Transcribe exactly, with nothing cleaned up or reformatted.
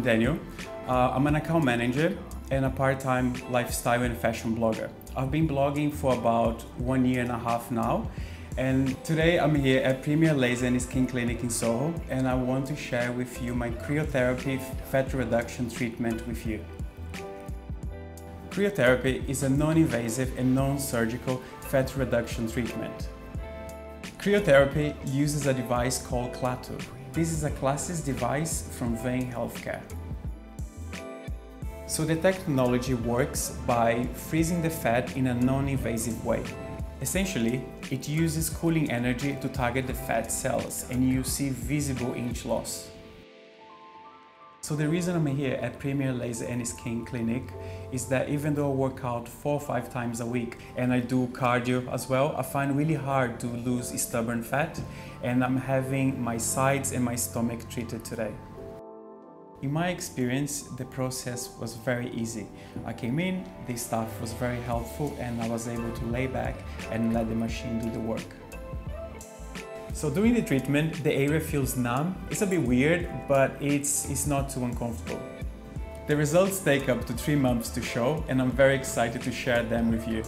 I'm Daniel. Uh, I'm an account manager and a part-time lifestyle and fashion blogger. I've been blogging for about one year and a half now. And today I'm here at Premier Laser and Skin Clinic in Soho, and I want to share with you my cryotherapy fat reduction treatment with you. Cryotherapy is a non-invasive and non-surgical fat reduction treatment. Cryotherapy uses a device called Clato. This is a Classys device from Venn Healthcare. So the technology works by freezing the fat in a non-invasive way. Essentially, it uses cooling energy to target the fat cells, and you see visible inch loss. So the reason I'm here at Premier Laser and Skin Clinic is that even though I work out four or five times a week and I do cardio as well, I find it really hard to lose stubborn fat, and I'm having my sides and my stomach treated today. In my experience, the process was very easy. I came in, the staff was very helpful, and I was able to lay back and let the machine do the work. So during the treatment, the area feels numb. It's a bit weird, but it's, it's not too uncomfortable. The results take up to three months to show, and I'm very excited to share them with you.